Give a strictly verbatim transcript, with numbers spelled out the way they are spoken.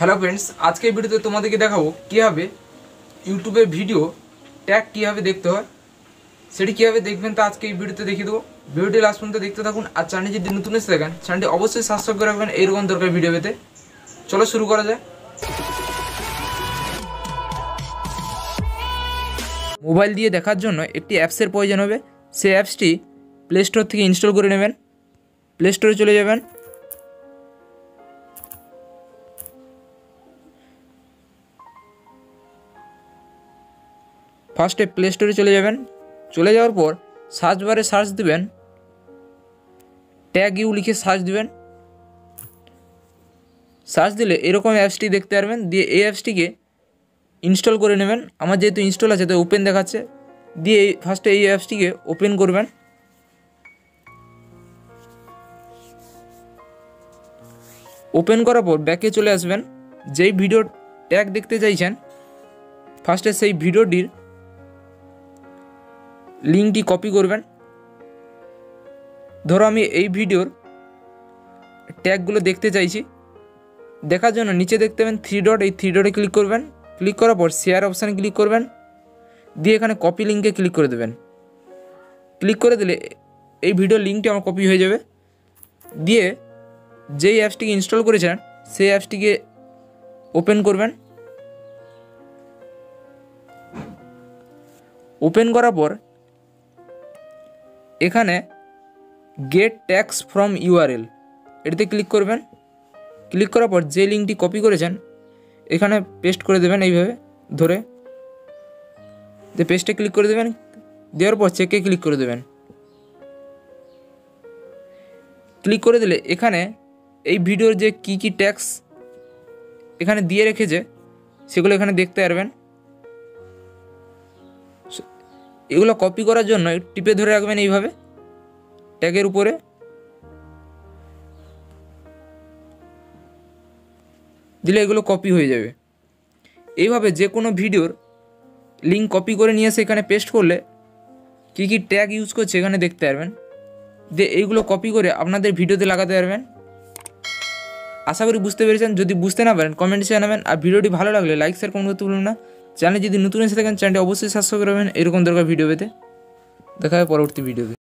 Hello friends आज के भिडियोते तुम्हादेरके देखाबो किभाबे यूट्यूबे भिडियो टैग किभाबे देखते हय सेटी किभाबे देखबेन ता आज के भिडियोते देखिए देबो। भिडियोटी लास्ट पर्यन्त देखते थाकुन और चैनेल यदि नतून एसे थाकेन चैनेलटी अवश्यई सबस्क्राइब करे राखबेन एरकम दरकारि भिडियो पेते। चलो शुरू करा जाय। मोबाइल दिए देखार जोन्नो एकटी एप्सের प्रयोजन होबे। सेई एप्सटी प्ले स्टोर थेके इनस्टल करे नेबेन। प्ले स्टोरे चले जाबेन। फार्स्टे प्ले स्टोरे चले जाबेन। चले जाओयार पर सार्च बारे सार्च दिबेन, टैग यू लिखे सार्च दिबेन। सार्च दिले एरकम एप्सटी देखते पारबेन। दिए ए एप्सटीके इनस्टल करे नेबेन। आमार जेहेतु इनस्टल आछे तो ओपेन देखाच्छे। दिए फार्स्टे ए एप्सटीके ओपेन करबेन। ओपेन करार पर बैके चले आसबेन। जेई भिडियो टैग देखते चाइछेन फार्स्टे सेई भिडियोटिर लिंकटी कपि करबेन। धरो आमी एई भिडियोर टैगगुलो देखते चाइछि। देखार जोन्नो नीचे देखते पाबेन थ्री डट, एई थ्री डटे क्लिक करबेन। क्लिक करार पर शेयर अपशने क्लिक करबेन। दिए एखाने कपि लिंके क्लिक करे देबेन। क्लिक करे दिले एई भिडियोर लिंकटी आमार कपि हये जाबे। दिए जेई एप्सटीके इनस्टल करेछेन सेई एप्सटीके ओपेन करबेन। ओपेन करार पर एखाने गेट टैग्स फ्रम यूआरएल एटाते क्लिक करबेन। क्लिक करार पर जे लिंकटी कपि करेछेन एखाने पेस्ट करे देबेन एइभाबे धरे। जे पेस्टे क्लिक करे देबेन। देওয়ার पर चेके क्लिक करे देबेन। क्लिक करे दिले एखाने एई भिडियोर जे की की टैग्स एखाने दिए रेखेछे सेगुलो एखाने देखते पारबेन। एगुलो कपि करार जोन्नो टिपे धरे राखबेन এইভাবে ট্যাগের উপরে। দিলে এগুলো কপি হয়ে যাবে। এইভাবে যে কোনো ভিডিওর লিংক কপি করে নিয়ে এসে এখানে পেস্ট করলে কি কি ট্যাগ ইউজ করছে এখানে দেখতে পারবেন। দিয়ে এইগুলো কপি করে আপনাদের ভিডিওতে লাগাতে পারবেন। আশা করি বুঝতে পেরেছেন। যদি বুঝতে না পারেন কমেন্টে জানাবেন। আর ভিডিওটি ভালো লাগলে লাইক শেয়ার কমেন্ট করতে ভুলবেন না। चैनल यदि नतून एसे थाकेन चैनलटी अवश्य सबस्क्राइब करबेन एरकम दरकार भिडियो पेते। देखा हबे परवर्ती भिडियोते।